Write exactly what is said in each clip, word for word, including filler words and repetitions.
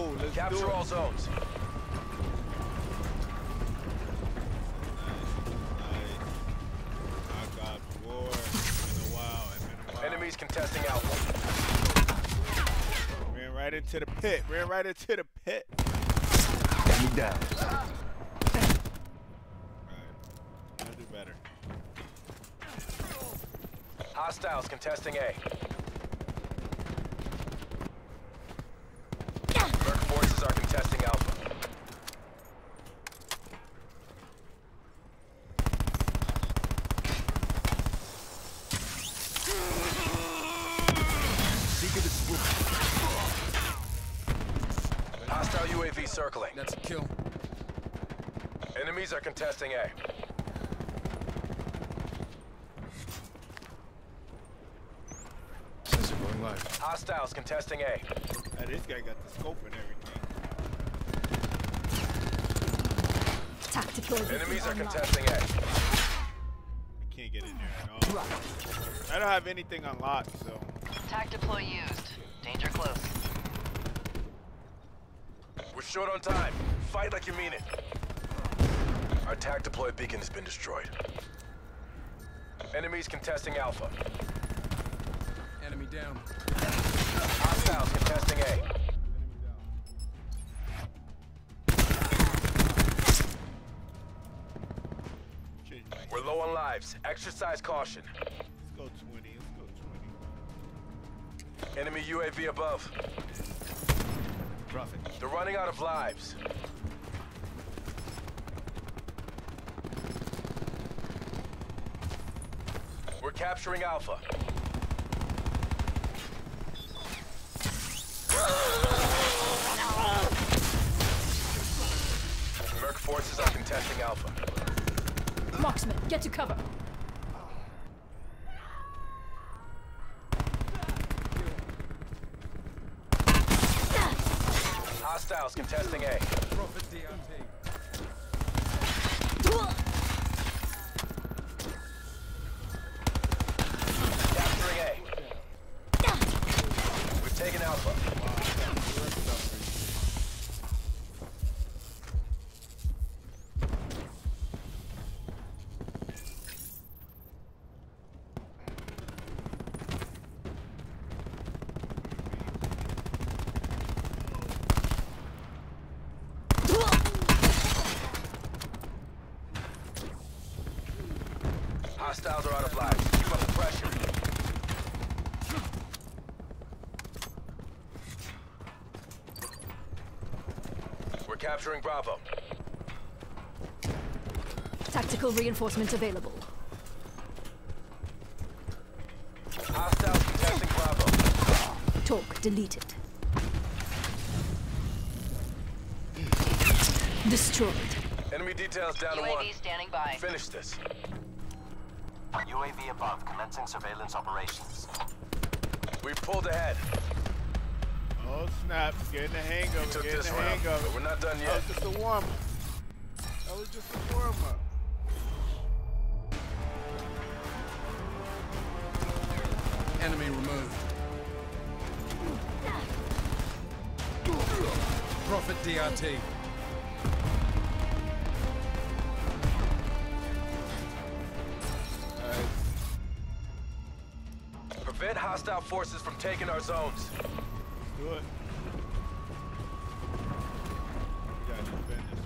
go. Let's Capture do all zones. Nice. Nice. I got war. It's been a while. It's been a while. Enemies contesting out. Ran right into the pit. Ran right into the pit. You down. Ah. All right. I'll do better. Hostiles contesting A. Merc forces are contesting Alpha. Seeker to swoop. Hostile U A V circling. That's a kill. Enemies are contesting A. Life. Hostiles contesting A. Now this guy got the scope and everything. Tactical. Enemies are contesting A. I can't get in there at all. I don't have anything unlocked, so. Tac deploy used. Danger close. We're short on time. Fight like you mean it. Our tac deploy beacon has been destroyed. Enemies contesting Alpha. Enemy down. Hostiles contesting A. Enemy down. We're low on lives. Exercise caution. Let's go twenty. Let's go twenty. Enemy U A V above. Profit. They're running out of lives. We're capturing Alpha. Merc forces are contesting Alpha. Marksman, get to cover. Hostiles contesting A. Capturing A. We've taken Alpha. Hostiles are out of lives. Keep up the pressure. We're capturing Bravo. Tactical reinforcements available. Hostiles contesting Bravo. Talk deleted. Destroyed. Enemy details down to one. U A V standing by. Finish this. U A V above, commencing surveillance operations. We pulled ahead. Oh snap, getting the hang of it, getting the hang of it. We're not done yet. That was just a warm-up. That was just a warm-up. Enemy removed. Prophet D R T. Prevent hostile forces from taking our zones. Let's do it. We gotta defend this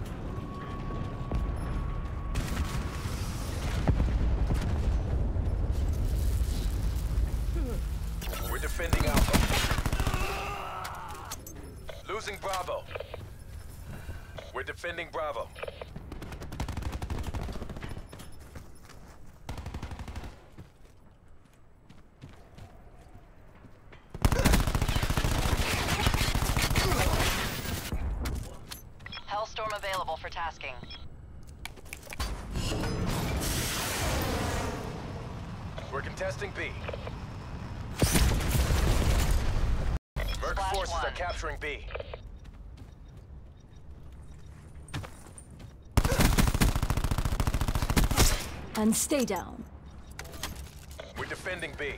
one. We're defending Alpha. Losing Bravo. We're defending Bravo. Available for tasking. We're contesting B. Merc forces are capturing B. And stay down. We're defending B.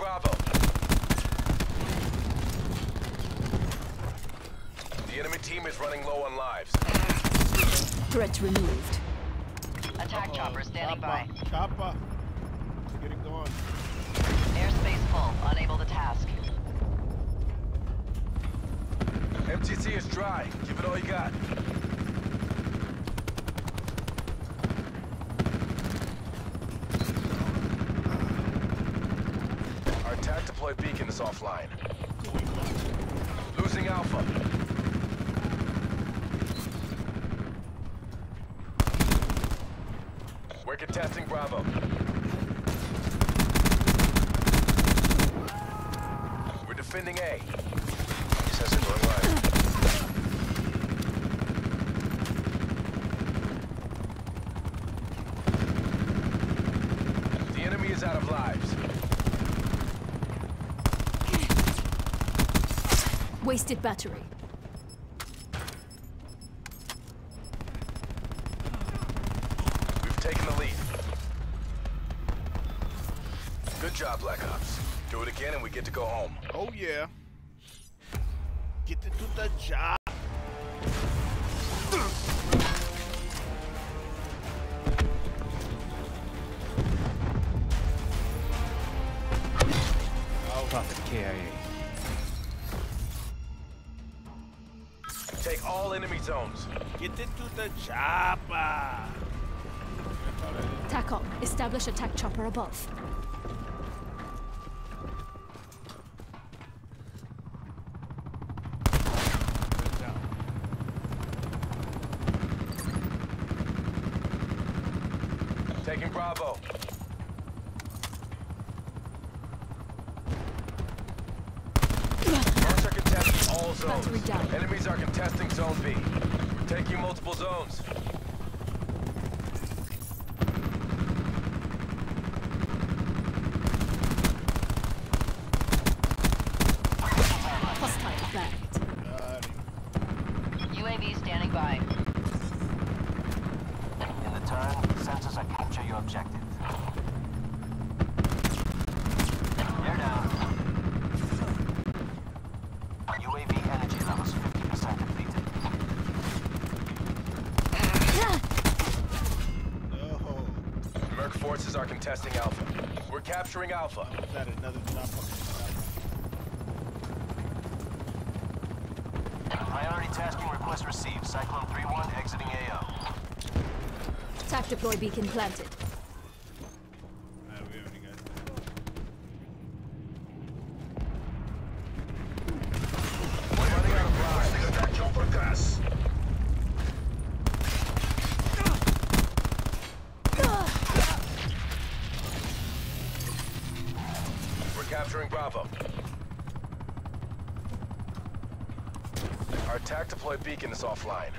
Bravo. The enemy team is running low on lives. Threats removed. Attack uh-oh. chopper standing chopper. by. Chopper. Get it going. Airspace full. Unable to task. M T C is dry. Give it all you got. Our attack deploy beacon is offline. Losing Alpha. We're contesting Bravo. We're defending A. Assassin going live. Out of lives. Wasted battery. We've taken the lead. Good job, Black Ops. Do it again and we get to go home. Oh yeah. Get to do the job. Take all enemy zones. Get into the chopper. TACOM, establish attack chopper above. Taking Bravo. Zones. Enemies are contesting Zone B. We're taking multiple zones. Hostile effect. Uh, U A V standing by. In the turn, sensors are capture your objective. They're down. Forces are contesting Alpha. We're capturing Alpha. Is that another chopper? Priority tasking request received. Cyclone thirty-one exiting A O. Attack deploy beacon planted. Uh, we already got that. We're running out of lives. They got that chopper gas. Capturing Bravo. Our attack deploy beacon is offline.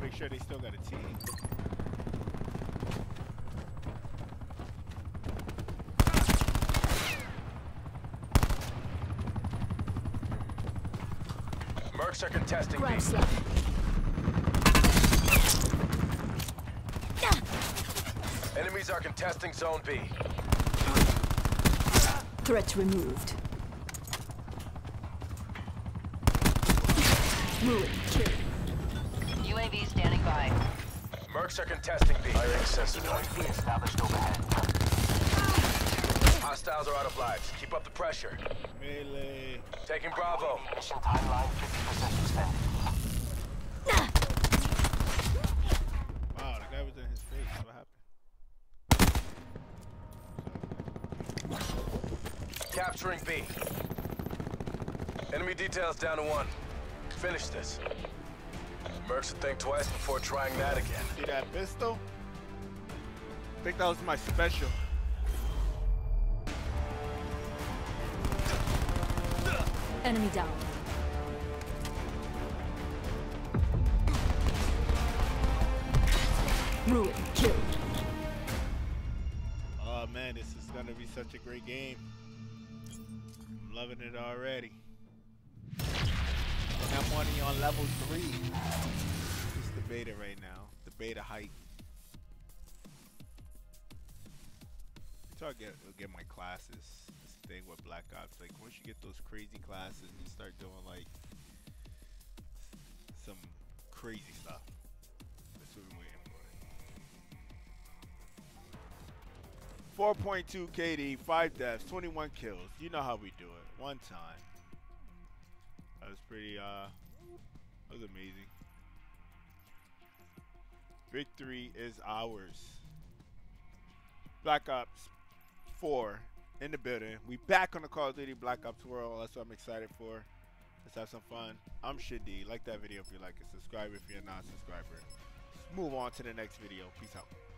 Make sure they still got a team. Mercs are contesting me. Enemies are contesting Zone B. Threats removed. Ruin. U A V standing by. Mercs are contesting B. Fire access point B established overhead. Hostiles are out of lives. Keep up the pressure. Really? Taking Bravo. Mission timeline fifty percent extended. Wow, the guy was in his face. What happened? Capturing B. Enemy details down to one. Finish this. Mercs would think twice before trying that again. See that pistol? I think that was my special. Enemy down. Ruin. Killed. Oh man, this is gonna be such a great game. I'm loving it already. I'm only on level three. It's the beta right now. The beta hype. So I'll get, I'll get my classes. This thing with Black Ops, like once you get those crazy classes, you start doing like some crazy stuff. That's what we're waiting for. four point two K D, five deaths, twenty-one kills. You know how we do it. One time. That was pretty, uh, that was amazing. Victory is ours. Black Ops four in the building. We back on the Call of Duty Black Ops world. That's what I'm excited for. Let's have some fun. I'm ShinDeon. Like that video if you like it. Subscribe if you're not a subscriber. Let's move on to the next video. Peace out.